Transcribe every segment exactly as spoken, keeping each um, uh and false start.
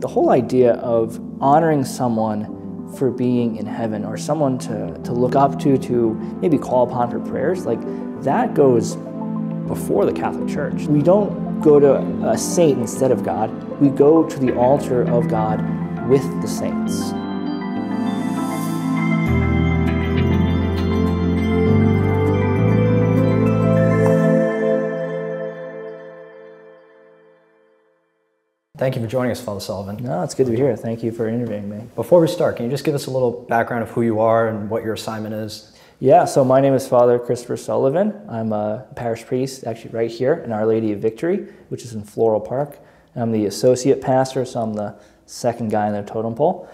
The whole idea of honoring someone for being in heaven or someone to, to look up to, to maybe call upon for prayers, like that goes before the Catholic Church. We don't go to a saint instead of God. We go to the altar of God with the saints. Thank you for joining us, Father Sullivan. No, it's good to be here. Thank you for interviewing me. Before we start, can you just give us a little background of who you are and what your assignment is? Yeah, so my name is Father Christopher Sullivan. I'm a parish priest, actually right here in Our Lady of Victory, which is in Floral Park. I'm the associate pastor, so I'm the second guy in the totem pole.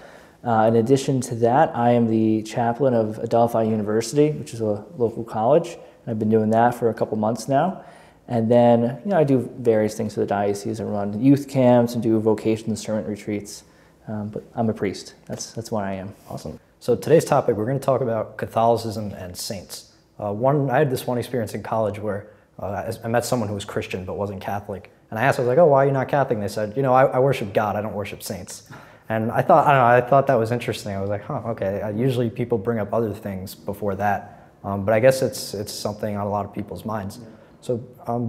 Uh, in addition to that, I am the chaplain of Adelphi University, which is a local college. I've been doing that for a couple months now. And then, you know, I do various things for the diocese. I run youth camps and do vocation and sermon retreats. Um, but I'm a priest. That's, that's what I am. Awesome. So today's topic, we're going to talk about Catholicism and saints. Uh, one, I had this one experience in college where uh, I met someone who was Christian but wasn't Catholic. And I asked, I was like, oh, why are you not Catholic? And they said, you know, I, I worship God. I don't worship saints. And I thought, I don't know, I thought that was interesting. I was like, huh, okay. Uh, usually people bring up other things before that. Um, but I guess it's, it's something on a lot of people's minds. Yeah. So um,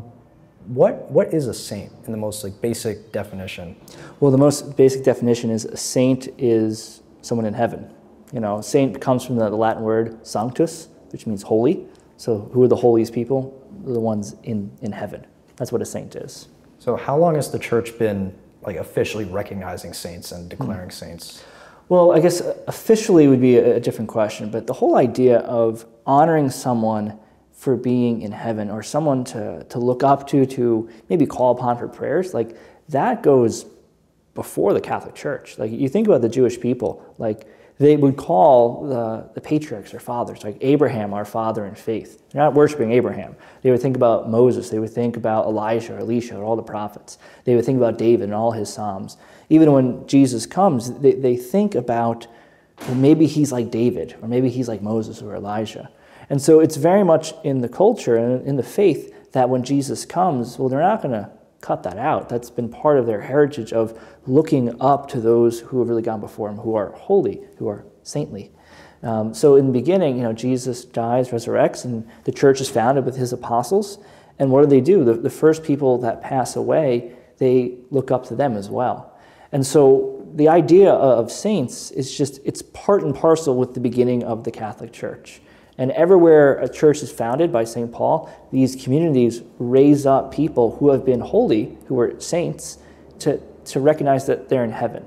what, what is a saint in the most like, basic definition? Well, the most basic definition is a saint is someone in heaven. You know, saint comes from the Latin word sanctus, which means holy. So who are the holiest people? The ones in, in heaven. That's what a saint is. So how long has the church been like officially recognizing saints and declaring mm-hmm. saints? Well, I guess officially would be a, a different question, but the whole idea of honoring someone for being in heaven or someone to, to look up to, to maybe call upon for prayers, like that goes before the Catholic Church. Like you think about the Jewish people, like they would call the, the patriarchs their fathers, like Abraham, our father in faith. They're not worshiping Abraham. They would think about Moses. They would think about Elijah or Elisha or all the prophets. They would think about David and all his Psalms. Even when Jesus comes, they, they think about, well, maybe he's like David or maybe he's like Moses or Elijah. And so it's very much in the culture and in the faith that when Jesus comes, well, they're not going to cut that out. That's been part of their heritage of looking up to those who have really gone before him, who are holy, who are saintly. Um, so in the beginning, you know, Jesus dies, resurrects, and the church is founded with his apostles. And what do they do? The, the first people that pass away, they look up to them as well. And so the idea of saints is just, it's part and parcel with the beginning of the Catholic Church. And everywhere a church is founded by Saint Paul, these communities raise up people who have been holy, who are saints, to, to recognize that they're in heaven.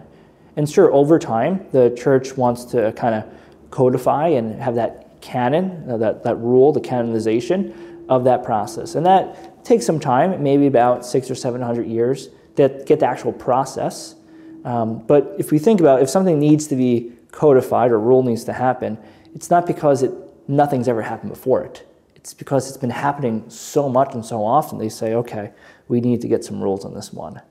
And sure, over time, the church wants to kind of codify and have that canon, uh, that, that rule, the canonization of that process. And that takes some time, maybe about six or seven hundred years, to get the actual process. Um, but if we think about it, if something needs to be codified or rule needs to happen, it's not because it nothing's ever happened before it. It's because it's been happening so much and so often, they say, okay, we need to get some rules on this one.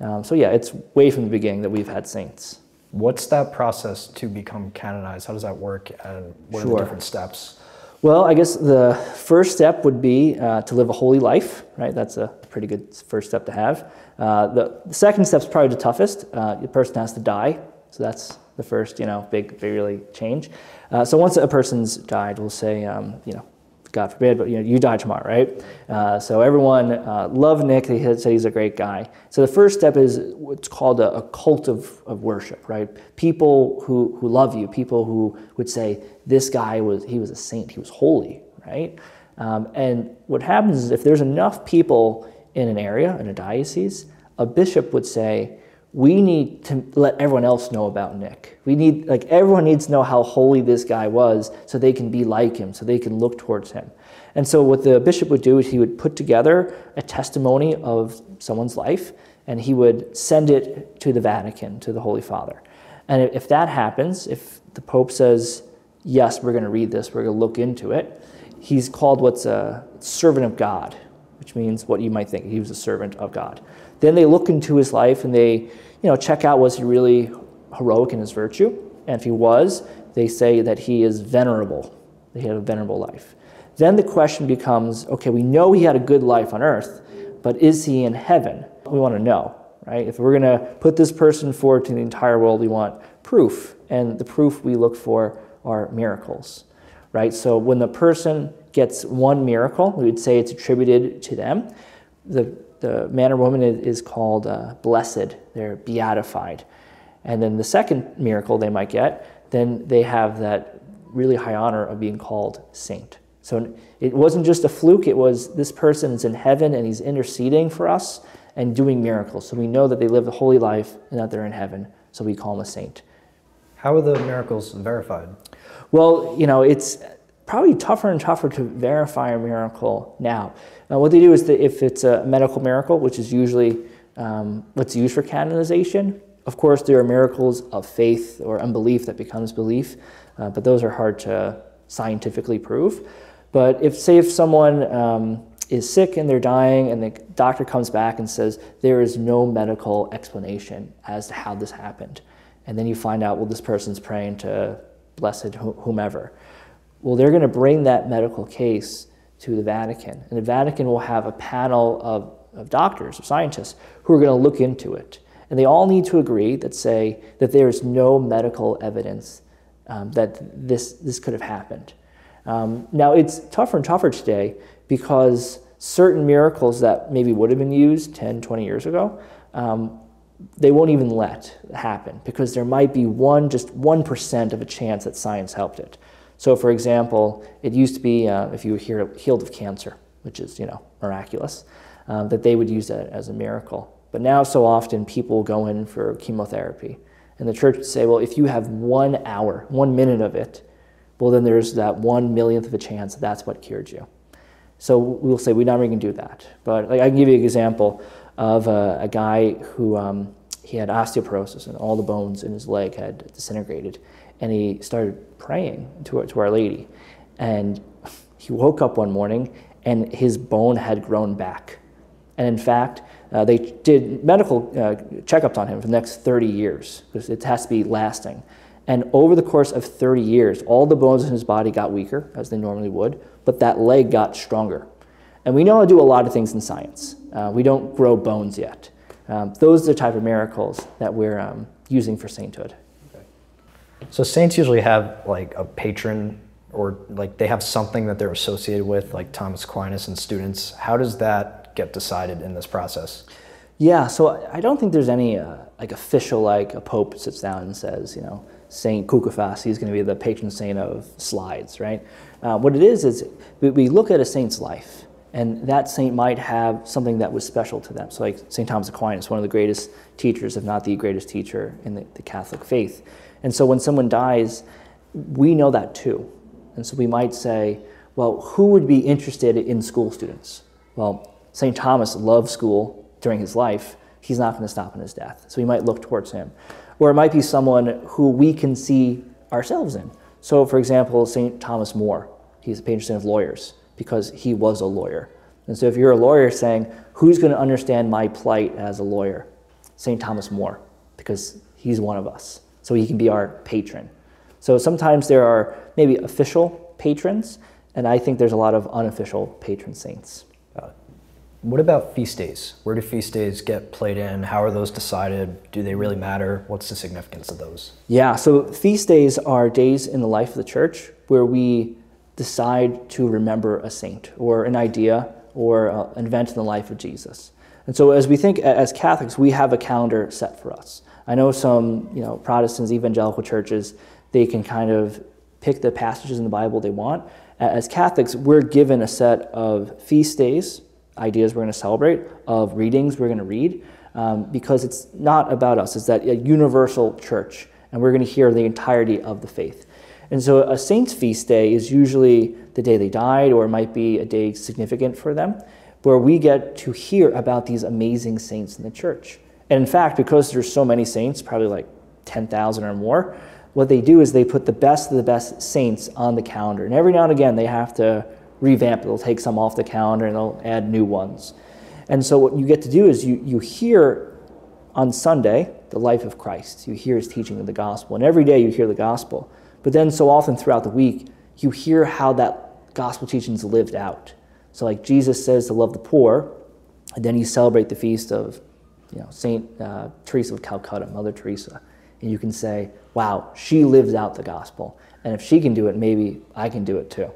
Um, so yeah, it's way from the beginning that we've had saints. What's that process to become canonized? How does that work? And what sure. are the different steps? Well, I guess the first step would be uh, to live a holy life, right? That's a pretty good first step to have. Uh, the, the second step's probably the toughest. Uh, the person has to die, so that's the first, you know, big, big really change. Uh, so once a person's died, we'll say, um, you know, God forbid, but you know, you die tomorrow, right? Uh, so everyone uh, loved Nick. They had said he's a great guy. So the first step is what's called a, a cult of, of worship, right? People who, who love you, people who would say, this guy was, he was a saint, he was holy, right? Um, and what happens is if there's enough people in an area, in a diocese, a bishop would say, we need to let everyone else know about Nick. We need, like, everyone needs to know how holy this guy was so they can be like him, so they can look towards him. And so what the bishop would do is he would put together a testimony of someone's life, and he would send it to the Vatican, to the Holy Father. And if that happens, if the Pope says, yes, we're going to read this, we're going to look into it, he's called what's a servant of God, which means what you might think. He was a servant of God. Then they look into his life and they, you know, check out, was he really heroic in his virtue? And if he was, they say that he is venerable. That he had a venerable life. Then the question becomes, okay, we know he had a good life on earth, but is he in heaven? We want to know. right? If we're going to put this person forward to the entire world, we want proof, and the proof we look for are miracles, right? So when the person gets one miracle, we would say it's attributed to them. The, the man or woman is called uh, blessed. They're beatified. And then the second miracle they might get, then they have that really high honor of being called saint. So it wasn't just a fluke. It was this person's in heaven, and he's interceding for us and doing miracles. So we know that they live a holy life and that they're in heaven. So we call them a saint. How are the miracles verified? Well, you know, it's probably tougher and tougher to verify a miracle now. Now, what they do is that if it's a medical miracle, which is usually um, what's used for canonization, of course, there are miracles of faith or unbelief that becomes belief, uh, but those are hard to scientifically prove. But if, say, if someone um, is sick and they're dying, and the doctor comes back and says, there is no medical explanation as to how this happened. And then you find out, well, this person's praying to blessed whomever. Well, they're going to bring that medical case to the Vatican. And the Vatican will have a panel of, of doctors, of scientists, who are going to look into it. And they all need to agree that say that there is no medical evidence um, that this, this could have happened. Um, now, it's tougher and tougher today because certain miracles that maybe would have been used ten, twenty years ago, um, they won't even let happen because there might be one, just one percent of a chance that science helped it. So, for example, it used to be uh, if you were healed of cancer, which is, you know, miraculous, uh, that they would use that as a miracle. But now so often people go in for chemotherapy, and the church would say, well, if you have one hour, one minute of it, well, then there's that one millionth of a chance that that's what cured you. So we'll say, we're not even going to do that. But like, I can give you an example of a, a guy who um, he had osteoporosis, and all the bones in his leg had disintegrated. And he started praying to, to Our Lady. And he woke up one morning, and his bone had grown back. And in fact, uh, they did medical uh, checkups on him for the next thirty years, because it has to be lasting. And over the course of thirty years, all the bones in his body got weaker, as they normally would, but that leg got stronger. And we know how to do a lot of things in science. Uh, we don't grow bones yet. Um, those are the type of miracles that we're um, using for sainthood. Okay. So saints usually have like a patron, or like they have something that they're associated with, like Thomas Aquinas and students. How does that get decided in this process? Yeah, so I don't think there's any uh, like official, like a pope sits down and says, you know, Saint Koukouphas, he's going to be the patron saint of slides, right? Uh, what it is is we look at a saint's life, and that saint might have something that was special to them. So like Saint Thomas Aquinas, one of the greatest teachers, if not the greatest teacher in the, the Catholic faith. And so when someone dies, we know that too. And so we might say, well, who would be interested in school students? Well, Saint Thomas loved school during his life. He's not going to stop in his death. So we might look towards him. Or it might be someone who we can see ourselves in. So, for example, Saint Thomas More, he's a patron saint of lawyers because he was a lawyer. And so if you're a lawyer saying, who's going to understand my plight as a lawyer? Saint Thomas More, because he's one of us. So he can be our patron. So sometimes there are maybe official patrons, and I think there's a lot of unofficial patron saints. What about feast days? Where do feast days get played in? How are those decided? Do they really matter? What's the significance of those? Yeah, so feast days are days in the life of the church where we decide to remember a saint or an idea or an event in the life of Jesus. And so as we think as Catholics, we have a calendar set for us. I know some, you know, Protestants, evangelical churches, they can kind of pick the passages in the Bible they want. As Catholics, we're given a set of feast days, ideas we're going to celebrate, of readings we're going to read, um, because it's not about us. It's that a universal church, and we're going to hear the entirety of the faith. And so a saint's feast day is usually the day they died, or it might be a day significant for them, where we get to hear about these amazing saints in the church. And in fact, because there's so many saints, probably like ten thousand or more, what they do is they put the best of the best saints on the calendar. And every now and again, they have to revamp it. They'll take some off the calendar and they'll add new ones. And so what you get to do is you, you hear on Sunday the life of Christ. You hear his teaching of the gospel. And every day you hear the gospel. But then so often throughout the week, you hear how that gospel teaching is lived out. So like Jesus says to love the poor, and then you celebrate the feast of you know, Saint Uh, Teresa of Calcutta, Mother Teresa, and you can say, wow, she lives out the gospel. And if she can do it, maybe I can do it too.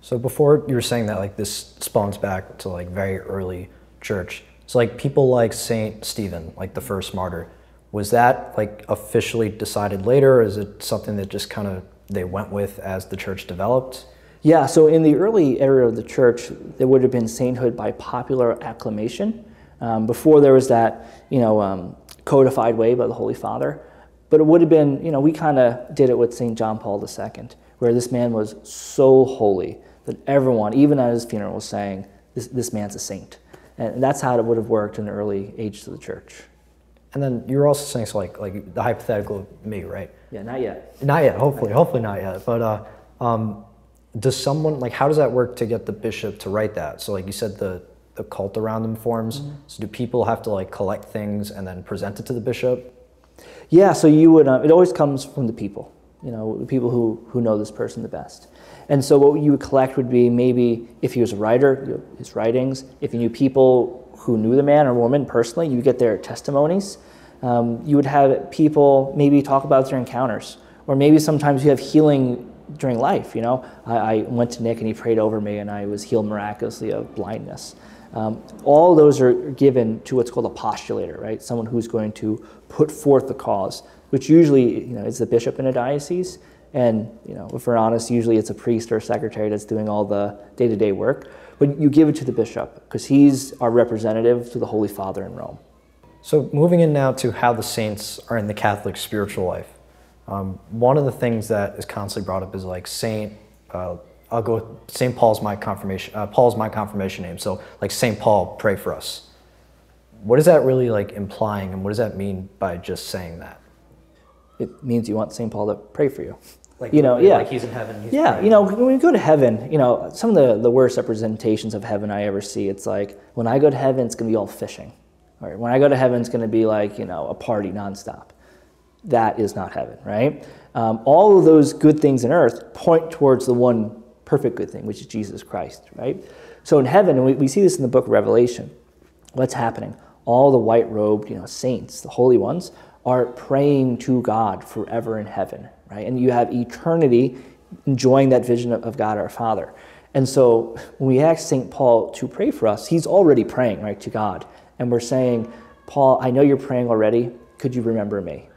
So before you were saying that, like, this spawns back to like very early church. So like people like Saint Stephen, like the first martyr, was that like officially decided later, or is it something that just kind of they went with as the church developed? Yeah, so in the early era of the church, there would have been sainthood by popular acclamation. Um, before there was that, you know, um, codified way by the Holy Father. But it would have been, you know, we kind of did it with Saint John Paul the Second, where this man was so holy that everyone, even at his funeral, was saying, this, this man's a saint. And that's how it would have worked in the early ages of the church. And then you were also saying, so like, like the hypothetical of me, right? Yeah, not yet. Not yet, hopefully, hopefully not yet. But uh, um, does someone, like, how does that work to get the bishop to write that? So like you said, the, the cult around them forms. Mm-hmm. So do people have to like collect things and then present it to the bishop? Yeah, so you would, uh, it always comes from the people, you know, the people who, who know this person the best. And so what you would collect would be maybe if he was a writer, his writings. If you knew people who knew the man or woman personally, you would get their testimonies. Um, you would have people maybe talk about their encounters, or maybe sometimes you have healing during life, you know. I, I went to Nick and he prayed over me and I was healed miraculously of blindness. Um, all those are given to what's called a postulator, right? Someone who's going to put forth the cause, which usually, you know, is the bishop in a diocese. And, you know, if we're honest, usually it's a priest or a secretary that's doing all the day-to-day work. But you give it to the bishop because he's our representative to the Holy Father in Rome. So moving in now to how the saints are in the Catholic spiritual life. Um, one of the things that is constantly brought up is like Saint, uh, I'll go with Saint Paul's my confirmation, uh, Paul's my confirmation name. So like Saint Paul, pray for us. What is that really like implying, and what does that mean by just saying that? It means you want Saint Paul to pray for you. Like, you know, yeah. Like he's in heaven. He's yeah, praying. You know, when we go to heaven, you know, some of the, the worst representations of heaven I ever see, it's like, when I go to heaven, it's going to be all fishing. All right, when I go to heaven, it's going to be like, you know, a party nonstop. That is not heaven, right? Um, all of those good things on earth point towards the one perfect good thing, which is Jesus Christ, right? So in heaven, and we, we see this in the book of Revelation, what's happening? All the white-robed, you know, saints, the holy ones, are praying to God forever in heaven, right? And you have eternity enjoying that vision of, of God our Father. And so when we ask Saint Paul to pray for us, he's already praying, right, to God. And we're saying, Paul, I know you're praying already. Could you remember me?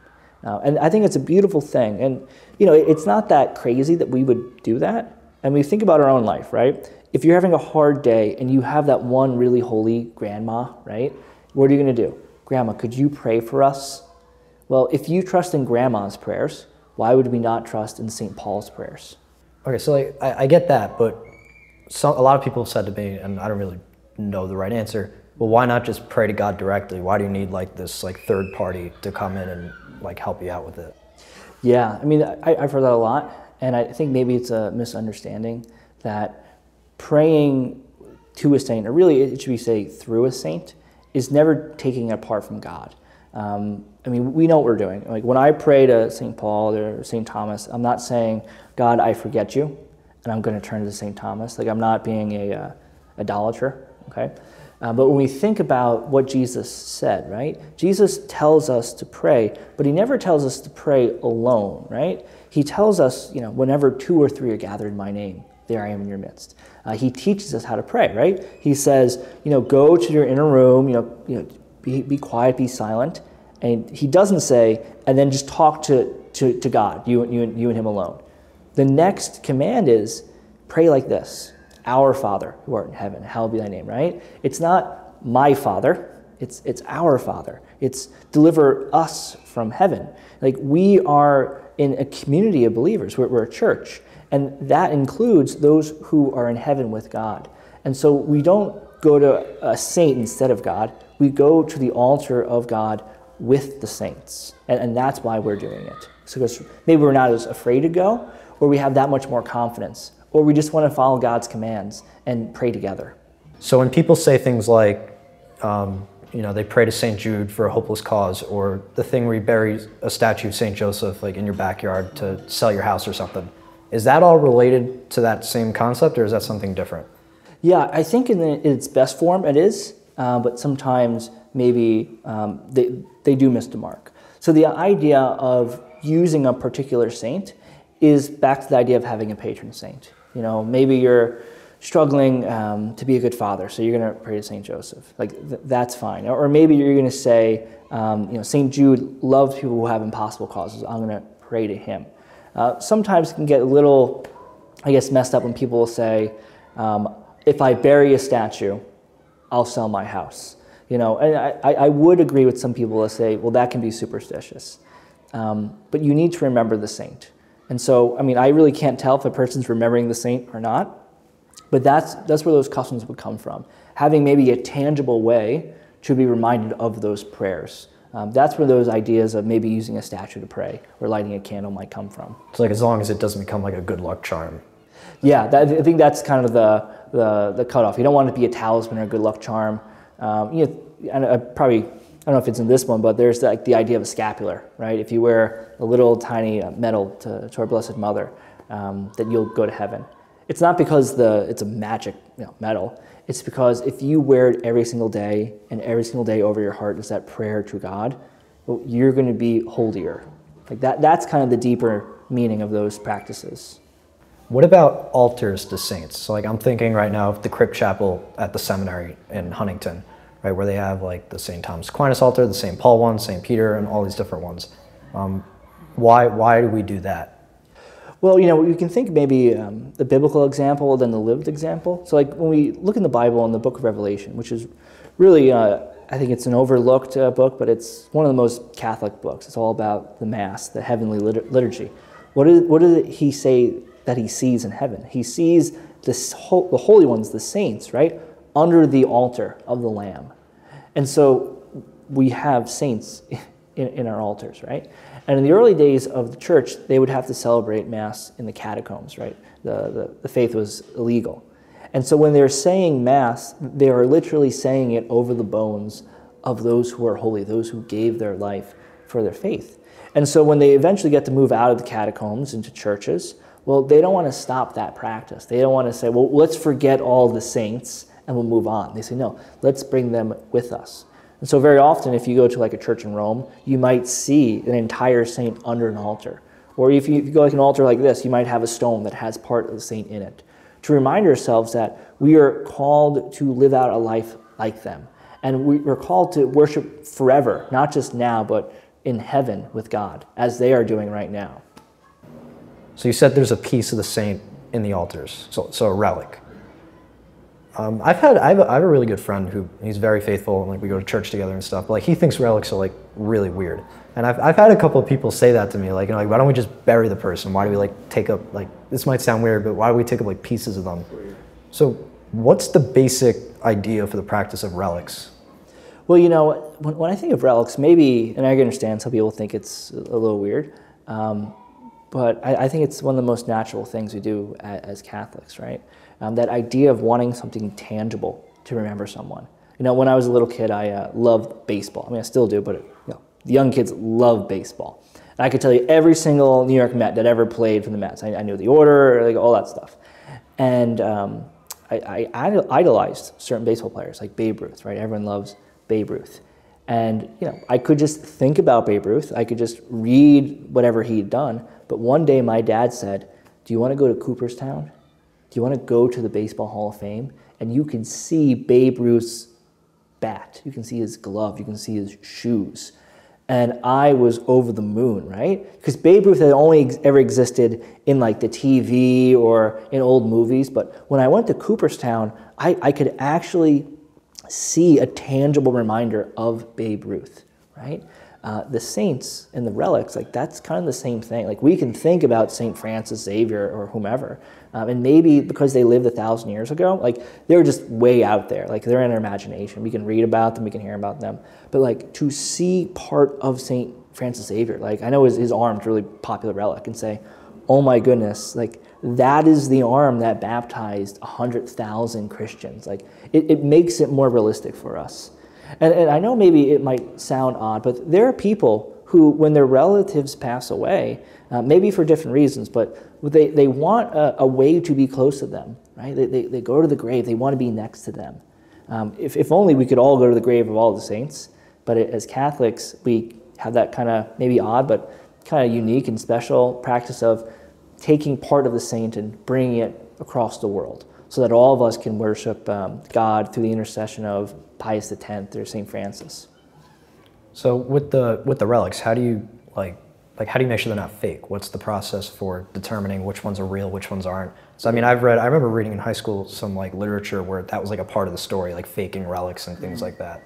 Uh, and I think it's a beautiful thing. And, you know, it, it's not that crazy that we would do that. And we think about our own life, right? If you're having a hard day and you have that one really holy grandma, right? What are you going to do? Grandma, could you pray for us? Well, if you trust in grandma's prayers, why would we not trust in Saint Paul's prayers? Okay, so like, I, I get that, but some, a lot of people have said to me, and I don't really know the right answer, well, why not just pray to God directly? Why do you need like this like third party to come in and like help you out with it? Yeah, I mean, I, I've heard that a lot, and I think maybe it's a misunderstanding that praying to a saint, or really it should be say through a saint, is never taking it apart from God. Um, I mean, we know what we're doing. Like when I pray to Saint Paul or Saint Thomas, I'm not saying, God, I forget you, and I'm going to turn to Saint Thomas. Like I'm not being a uh, idolater, okay? Uh, but when we think about what Jesus said, right? Jesus tells us to pray, but he never tells us to pray alone, right? He tells us, you know, whenever two or three are gathered in my name, there I am in your midst. Uh, he teaches us how to pray, right? He says, you know, go to your inner room, you know, you know, Be, be quiet, be silent. And he doesn't say, and then just talk to, to, to God, you, you, you and him alone. The next command is, pray like this, our Father who art in heaven, hallowed be thy name, right? It's not my Father, it's, it's our Father. It's deliver us from heaven. Like we are in a community of believers, we're, we're a church, and that includes those who are in heaven with God. And so we don't go to a saint instead of God, we go to the altar of God with the saints. And, and that's why we're doing it. So because maybe we're not as afraid to go, or we have that much more confidence, or we just want to follow God's commands and pray together. So when people say things like, um, you know, they pray to Saint Jude for a hopeless cause, or the thing where you bury a statue of Saint Joseph like in your backyard to sell your house or something, is that all related to that same concept, or is that something different? Yeah, I think in its best form it is. uh, but sometimes maybe um, they, they do miss the mark. So the idea of using a particular saint is back to the idea of having a patron saint. You know, maybe you're struggling um, to be a good father, so you're going to pray to Saint Joseph. Like, th that's fine. Or, or maybe you're going to say, um, you know, Saint Jude loves people who have impossible causes. I'm going to pray to him. Uh, sometimes it can get a little, I guess, messed up when people will say, um, if I bury a statue, I'll sell my house. You know, and I, I would agree with some people that say, well, that can be superstitious. Um, but you need to remember the saint. And so, I mean, I really can't tell if a person's remembering the saint or not, but that's, that's where those customs would come from. Having maybe a tangible way to be reminded of those prayers. Um, that's where those ideas of maybe using a statue to pray or lighting a candle might come from. It's like, as long as it doesn't become like a good luck charm. Yeah, that, I think that's kind of the, the, the cutoff. You don't want it to be a talisman or a good luck charm. Um, you know, and I probably, I don't know if it's in this one, but there's like the idea of a scapular, right? If you wear a little tiny medal to, to our Blessed Mother, um, that you'll go to heaven. It's not because the, it's a magic you know, medal. It's because if you wear it every single day, and every single day over your heart is that prayer to God, well, you're going to be holier. Like that, that's kind of the deeper meaning of those practices. What about altars to saints? So like I'm thinking right now of the crypt chapel at the seminary in Huntington, right, where they have like the Saint Thomas Aquinas altar, the Saint Paul one, Saint Peter, and all these different ones. Um, why, why do we do that? Well, you know, you can think maybe um, the biblical example, then the lived example. So like when we look in the Bible in the book of Revelation, which is really, uh, I think it's an overlooked uh, book, but it's one of the most Catholic books. It's all about the Mass, the heavenly lit liturgy. What is, what did he say that he sees in heaven? He sees this ho the holy ones, the saints, right, under the altar of the Lamb. And so we have saints in, in our altars, right? And in the early days of the church, they would have to celebrate Mass in the catacombs, right? The, the, the faith was illegal. And so when they're saying Mass, they are literally saying it over the bones of those who are holy, those who gave their life for their faith. And so when they eventually get to move out of the catacombs into churches, well, they don't want to stop that practice. They don't want to say, well, let's forget all the saints and we'll move on. They say, no, let's bring them with us. And so very often, if you go to like a church in Rome, you might see an entire saint under an altar. Or if you, if you go like an altar like this, you might have a stone that has part of the saint in it. To remind ourselves that we are called to live out a life like them. And we, we're called to worship forever, not just now, but in heaven with God, as they are doing right now. So you said there's a piece of the saint in the altars, so, so a relic. Um, I've had, I have, a, I have a really good friend who, he's very faithful, and like we go to church together and stuff, but like he thinks relics are like really weird. And I've, I've had a couple of people say that to me, like, you know, like, why don't we just bury the person? Why do we like take up, like, this might sound weird, but why do we take up like pieces of them? So what's the basic idea for the practice of relics? Well, you know, when, when I think of relics, maybe, and I understand some people think it's a little weird, um, but I, I think it's one of the most natural things we do as, as Catholics, right? Um, that idea of wanting something tangible to remember someone. You know, when I was a little kid, I uh, loved baseball. I mean, I still do, but it, you know, the young kids love baseball. And I could tell you every single New York Met that ever played for the Mets. I, I knew the order, like, all that stuff. And um, I, I idolized certain baseball players, like Babe Ruth, right? Everyone loves Babe Ruth. And, you know, I could just think about Babe Ruth. I could just read whatever he'd done. But one day my dad said, do you want to go to Cooperstown? Do you want to go to the Baseball Hall of Fame? And you can see Babe Ruth's bat. You can see his glove. You can see his shoes. And I was over the moon, right? Because Babe Ruth had only ex ever existed in like the T V or in old movies. But when I went to Cooperstown, I, I could actually see a tangible reminder of Babe Ruth, right? Uh, the saints and the relics, like that's kind of the same thing. Like we can think about Saint Francis Xavier or whomever, um, and maybe because they lived a thousand years ago, like they're just way out there. Like they're in our imagination. We can read about them, we can hear about them. But like to see part of Saint Francis Xavier, like I know his, his arm's a really popular relic, and say, oh my goodness, like that is the arm that baptized one hundred thousand Christians. Like it, it makes it more realistic for us. And, and I know maybe it might sound odd, but there are people who, when their relatives pass away, uh, maybe for different reasons, but they, they want a, a way to be close to them, right? They, they, they go to the grave, they want to be next to them. Um, if, if only we could all go to the grave of all the saints, but it, as Catholics, we have that kind of maybe odd, but kind of unique and special practice of taking part of the saint and bringing it across the world so that all of us can worship um, God through the intercession of Pius the Tenth or Saint Francis. So with the with the relics, how do you like like how do you make sure they're not fake? What's the process for determining which ones are real, which ones aren't? So I mean, I've read I remember reading in high school some like literature where that was like a part of the story, like faking relics and things like that.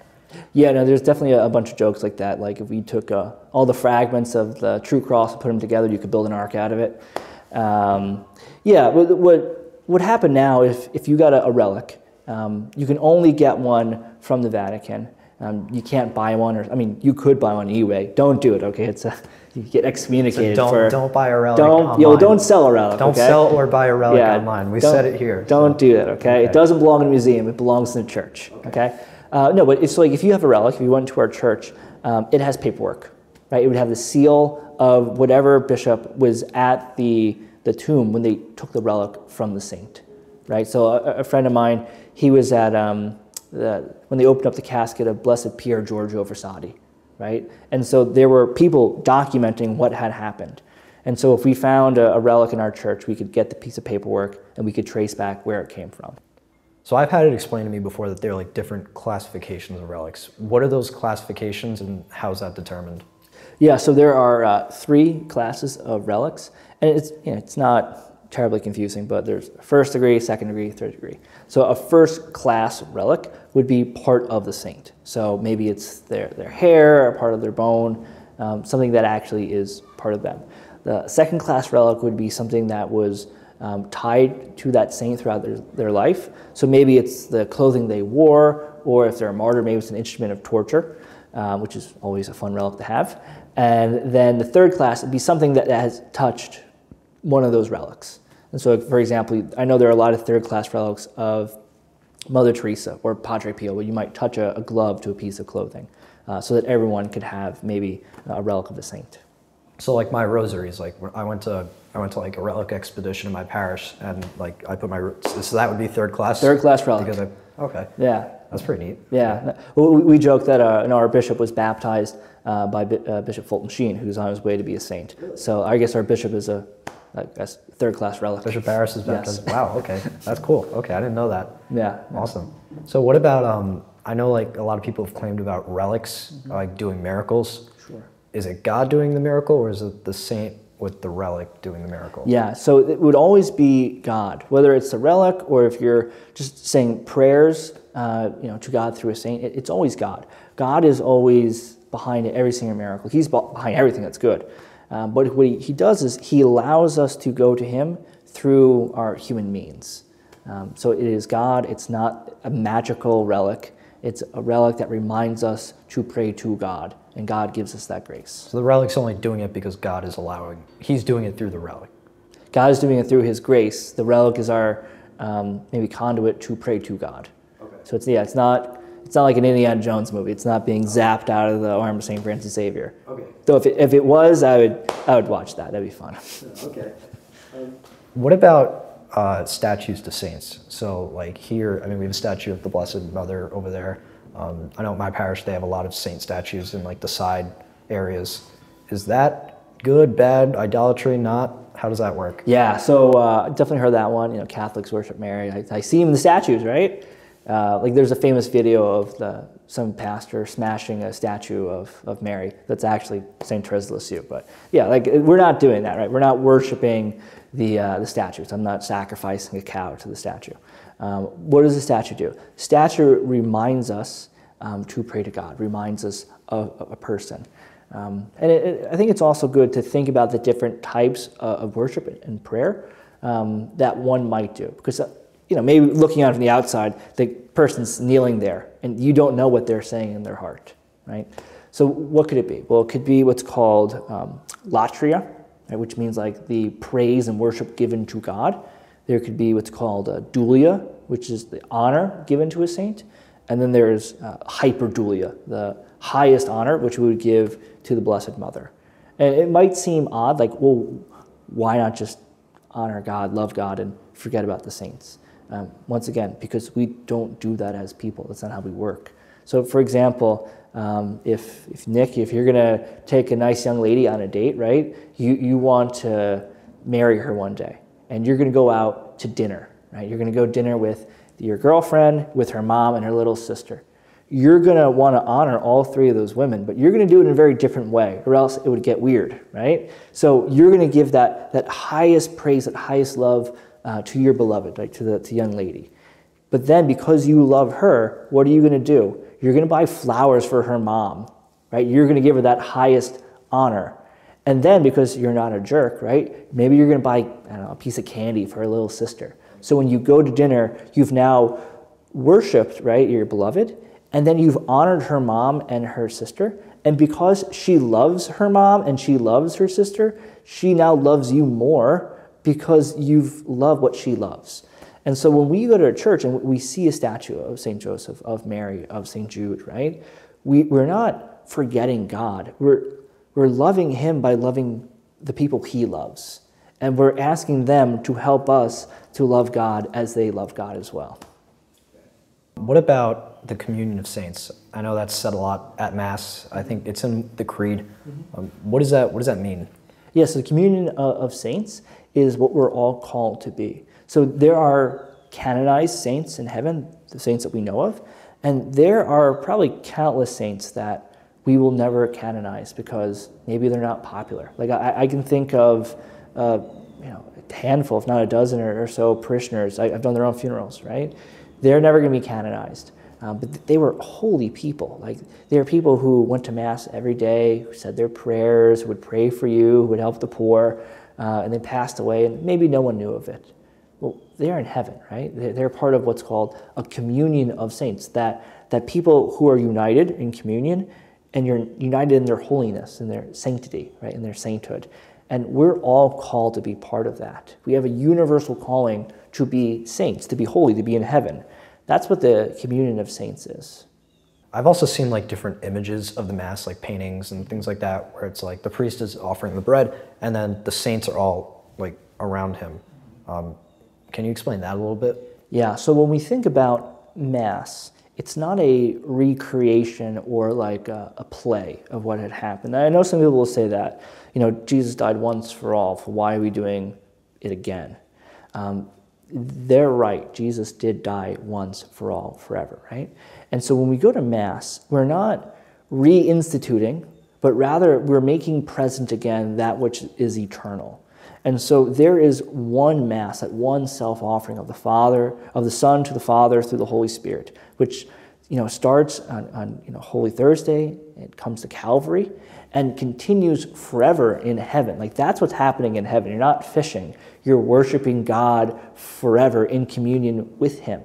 Yeah, no, there's definitely a, a bunch of jokes like that. Like if we took uh, all the fragments of the true cross and put them together, you could build an ark out of it. Um, yeah, what, what what happened now, if, if you got a, a relic, um, you can only get one from the Vatican. Um, you can't buy one, or I mean, you could buy one anyway. Don't do it, okay? It's a, you get excommunicated. So don't for, don't buy a relic. Don't online. You know, don't sell a relic. Don't okay? sell or buy a relic yeah, online. We said it here. Don't so. do that, okay? okay? It doesn't belong in a museum. It belongs in the church, okay? okay? Uh, no, but it's like if you have a relic, if you went to our church, um, it has paperwork, right? It would have the seal of whatever bishop was at the the tomb when they took the relic from the saint, right? So a, a friend of mine, he was at um, the, when they opened up the casket of Blessed Pierre Giorgio Versadi, right? And so there were people documenting what had happened. And so if we found a, a relic in our church, we could get the piece of paperwork and we could trace back where it came from. So I've had it explained to me before that there are like different classifications of relics. What are those classifications and how is that determined? Yeah, so there are uh, three classes of relics, and it's, you know, it's not terribly confusing, but there's first degree, second degree, third degree. So a first class relic would be part of the saint. So maybe it's their, their hair or part of their bone, um, something that actually is part of them. The second class relic would be something that was Um, tied to that saint throughout their, their life. So maybe it's the clothing they wore, or if they're a martyr, maybe it's an instrument of torture, um, which is always a fun relic to have. And then the third class would be something that has touched one of those relics. And so, for example, I know there are a lot of third class relics of Mother Teresa or Padre Pio, where you might touch a, a glove to a piece of clothing, uh, so that everyone could have maybe a relic of the saint. So like my rosaries, like I went to I went to like a relic expedition in my parish, and like I put my so that would be third class. Third class relic. Because I, okay. Yeah. That's pretty neat. Yeah. yeah. We, we joke that our, our bishop was baptized uh, by B uh, Bishop Fulton Sheen, who's on his way to be a saint. So I guess our bishop is a, I guess, third class relic. Bishop Harris is baptized. Yes. Wow. Okay. That's cool. Okay, I didn't know that. Yeah. Awesome. So what about um? I know like a lot of people have claimed about relics, mm-hmm. like doing miracles. Sure. Is it God doing the miracle, or is it the saint with the relic doing the miracle? Yeah, so it would always be God, whether it's the relic or if you're just saying prayers uh, you know, to God through a saint, it, it's always God. God is always behind every single miracle. He's behind everything that's good. Um, but what he, he does is he allows us to go to him through our human means. Um, so it is God. It's not a magical relic. It's a relic that reminds us to pray to God, and God gives us that grace. So the relic's only doing it because God is allowing, he's doing it through the relic. God is doing it through his grace. The relic is our um, maybe conduit to pray to God. Okay. So it's, yeah, it's not, it's not like an Indiana Jones movie. It's not being zapped out of the arm of Saint Francis Xavier. Okay. So if it, if it was, I would, I would watch that. That'd be fun. Okay. Um, what about Uh, statues to saints? So like here, I mean, we have a statue of the Blessed Mother over there. Um, I know at my parish, they have a lot of saint statues in like the side areas. Is that good, bad, idolatry, not? How does that work? Yeah, so uh, definitely heard that one. You know, Catholics worship Mary. I, I see him in the statues, right? Uh, like there's a famous video of the, some pastor smashing a statue of, of Mary that's actually Saint Therese de Lisieux. But yeah, like we're not doing that, right? We're not worshiping the, uh, the statues. I'm not sacrificing a cow to the statue. Um, what does the statue do? Statue reminds us um, to pray to God, reminds us of, of a person. Um, and it, it, I think it's also good to think about the different types uh, of worship and prayer um, that one might do. Because, uh, you know, maybe looking out from the outside, the person's kneeling there and you don't know what they're saying in their heart, right? So what could it be? Well, it could be what's called um, latria, right, which means like the praise and worship given to God. There could be what's called uh, dulia, which is the honor given to a saint. And then there's uh, hyperdulia, the highest honor, which we would give to the Blessed Mother. And it might seem odd, like, well, why not just honor God, love God, and forget about the saints? Um, once again, because we don't do that as people. That's not how we work. So for example, um, if, if Nick, if you're gonna take a nice young lady on a date, right? You, you want to marry her one day, and you're gonna go out to dinner, right? You're gonna go dinner with your girlfriend, with her mom and her little sister. You're gonna wanna honor all three of those women, but you're gonna do it in a very different way, or else it would get weird, right? So you're gonna give that, that highest praise, that highest love uh, to your beloved, like to the to young lady. But then because you love her, what are you gonna do? You're gonna buy flowers for her mom, right? You're gonna give her that highest honor. And then because you're not a jerk, right? Maybe you're gonna buy, I don't know, a piece of candy for her little sister. So when you go to dinner, you've now worshiped, right, your beloved, and then you've honored her mom and her sister. And because she loves her mom and she loves her sister, she now loves you more because you've loved what she loves. And so when we go to a church and we see a statue of Saint Joseph, of Mary, of Saint Jude, right? We, we're not forgetting God. We're, we're loving him by loving the people he loves. And we're asking them to help us to love God as they love God as well. What about the communion of saints? I know that's said a lot at Mass. I think it's in the Creed. Mm-hmm. um, what does that, what does that mean? Yes, yeah, so the communion of saints is what we're all called to be. So there are canonized saints in heaven, the saints that we know of, and there are probably countless saints that we will never canonize because maybe they're not popular. Like I, I can think of uh, you know, a handful, if not a dozen or so parishioners. I, I've done their own funerals, right? They're never going to be canonized, um, but they were holy people. Like they were people who went to Mass every day, who said their prayers, who would pray for you, who would help the poor, uh, and they passed away, and maybe no one knew of it. Well, they're in heaven, right? They're part of what's called a communion of saints, that, that people who are united in communion, and you're united in their holiness, in their sanctity, right, in their sainthood. And we're all called to be part of that. We have a universal calling to be saints, to be holy, to be in heaven. That's what the communion of saints is. I've also seen like different images of the Mass, like paintings and things like that, where it's like the priest is offering the bread and then the saints are all like around him. Um, can you explain that a little bit? Yeah, so when we think about Mass, it's not a recreation or like a, a play of what had happened. I know some people will say that, you know, Jesus died once for all, for why are we doing it again? Um, They're right, Jesus did die once for all, forever, right? And so when we go to Mass, we're not reinstituting, but rather we're making present again that which is eternal. And so there is one Mass, that one self-offering of the Father, of the Son to the Father through the Holy Spirit, which, you know, starts on, on you know, Holy Thursday, it comes to Calvary, and continues forever in heaven. Like that's what's happening in heaven. You're not fishing. You're worshiping God forever in communion with him.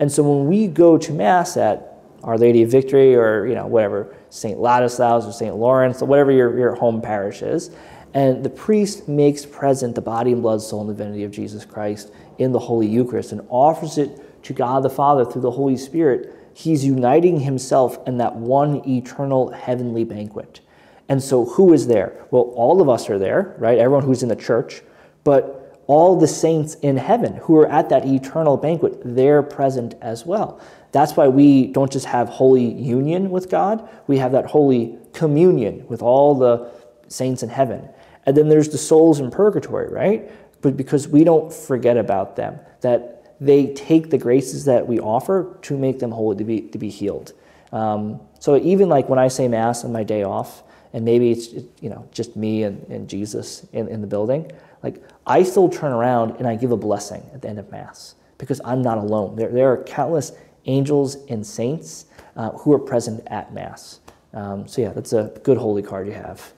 And so when we go to Mass at Our Lady of Victory or, you know, whatever, Saint Ladislaus or Saint Lawrence or whatever your, your home parish is, and the priest makes present the body and blood, soul, and divinity of Jesus Christ in the Holy Eucharist and offers it to God the Father through the Holy Spirit, he's uniting himself in that one eternal heavenly banquet. And so who is there? Well, all of us are there, right? Everyone who's in the church, but all the saints in heaven who are at that eternal banquet, they're present as well. That's why we don't just have holy union with God, we have that holy communion with all the saints in heaven. And then there's the souls in purgatory, right? But because we don't forget about them, that they take the graces that we offer to make them holy, to be, to be healed. Um, so even like when I say Mass on my day off, and maybe it's, you know, just me and, and Jesus in, in the building, like I still turn around and I give a blessing at the end of Mass because I'm not alone. There, there are countless angels and saints uh, who are present at Mass. Um, so yeah, that's a good holy card you have.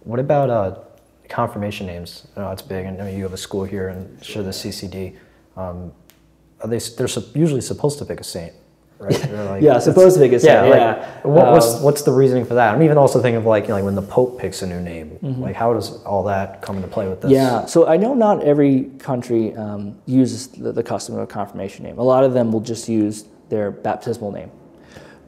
What about uh, confirmation names? I know it's big, and I mean, you have a school here and sure the C C D. Um, are they, they're usually supposed to pick a saint, right? Like, yeah, supposed to pick a saint, yeah. yeah. Like, what, um, what's, what's the reasoning for that? I'm even also thinking of like, you know, like when the Pope picks a new name, mm-hmm. like how does all that come into play with this? Yeah, so I know not every country um, uses the, the custom of a confirmation name. A lot of them will just use their baptismal name.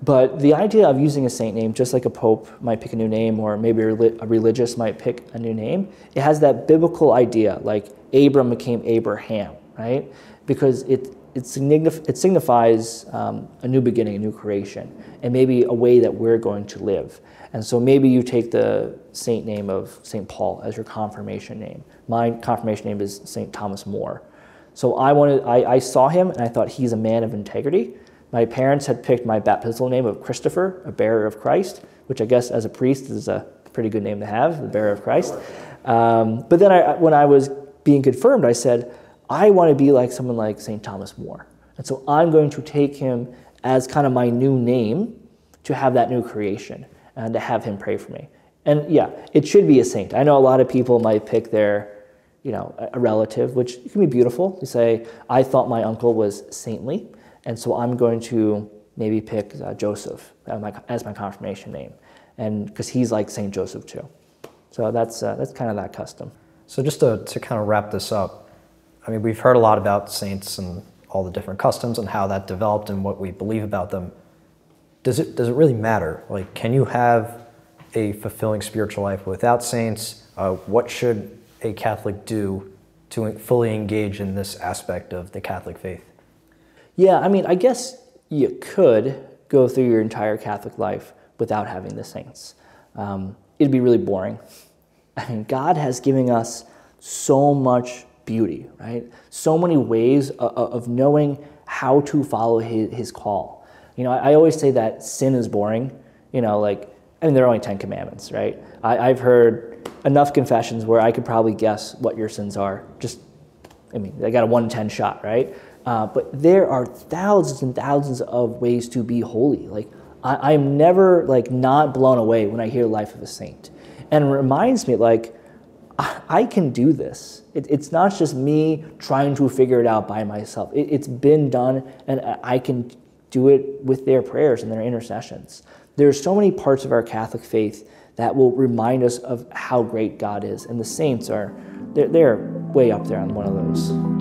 But the idea of using a saint name, just like a pope might pick a new name or maybe a religious might pick a new name, it has that biblical idea, like Abram became Abraham, right? Because it, it, signif it signifies um, a new beginning, a new creation, and maybe a way that we're going to live. And so maybe you take the saint name of Saint Paul as your confirmation name. My confirmation name is Saint Thomas More. So I, wanted, I, I saw him and I thought he's a man of integrity. My parents had picked my baptismal name of Christopher, a bearer of Christ, which I guess as a priest is a pretty good name to have, the bearer of Christ. Um, but then I, when I was being confirmed, I said, I want to be like someone like Saint Thomas More. And so I'm going to take him as kind of my new name to have that new creation and to have him pray for me. And yeah, it should be a saint. I know a lot of people might pick their, you know, a relative, which can be beautiful. You say, I thought my uncle was saintly, and so I'm going to maybe pick uh, Joseph as my, as my confirmation name, and because he's like Saint Joseph too. So that's, uh, that's kind of that custom. So just to, to kind of wrap this up, I mean, we've heard a lot about saints and all the different customs and how that developed and what we believe about them. Does it, does it really matter? Like, can you have a fulfilling spiritual life without saints? Uh, what should a Catholic do to fully engage in this aspect of the Catholic faith? Yeah, I mean, I guess you could go through your entire Catholic life without having the saints. Um, it'd be really boring. I mean, God has given us so much beauty, right? So many ways of, of knowing how to follow his, his call. You know, I, I always say that sin is boring. You know, like, I mean, there are only ten commandments, right? I, I've heard enough confessions where I could probably guess what your sins are. Just, I mean, I got a one in ten shot, right? Uh, but there are thousands and thousands of ways to be holy. Like, I, I'm never, like, not blown away when I hear Life of a Saint. And it reminds me, like, I, I can do this. It, it's not just me trying to figure it out by myself. It, it's been done, and I can do it with their prayers and their intercessions. There are so many parts of our Catholic faith that will remind us of how great God is, and the saints are, they're, they're way up there on one of those.